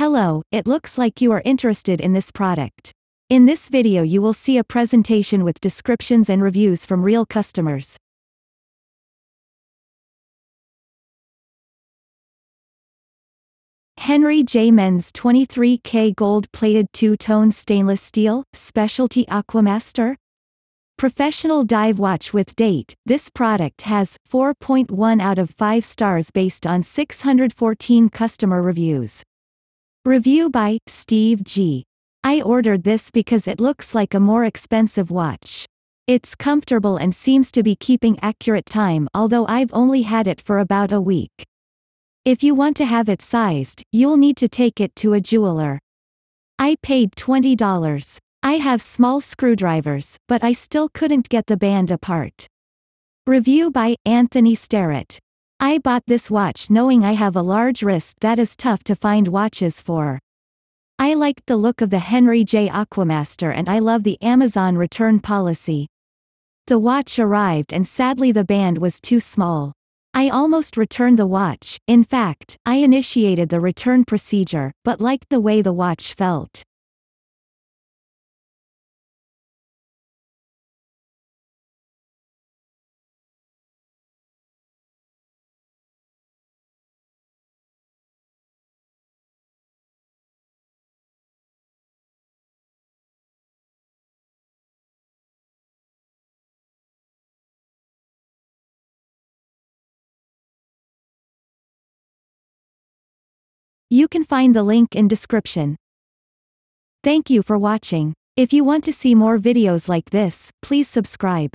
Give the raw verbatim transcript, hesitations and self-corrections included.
Hello, it looks like you are interested in this product. In this video you will see a presentation with descriptions and reviews from real customers. Henry Jay Men's twenty-three K Gold-Plated Two-Tone Stainless Steel, Specialty Aquamaster Professional Dive Watch with Date. This product has four point one out of five stars based on six hundred fourteen customer reviews. Review by Steve G. I ordered this because it looks like a more expensive watch. It's comfortable and seems to be keeping accurate time, although I've only had it for about a week. If you want to have it sized, you'll need to take it to a jeweler. I paid twenty dollars. I have small screwdrivers, but I still couldn't get the band apart. Review by Anthony Sterrett. I bought this watch knowing I have a large wrist that is tough to find watches for. I liked the look of the Henry Jay Aquamaster and I love the Amazon return policy. The watch arrived and sadly the band was too small. I almost returned the watch. In fact, I initiated the return procedure, but liked the way the watch felt. You can find the link in description. Thank you for watching. If you want to see more videos like this, please subscribe.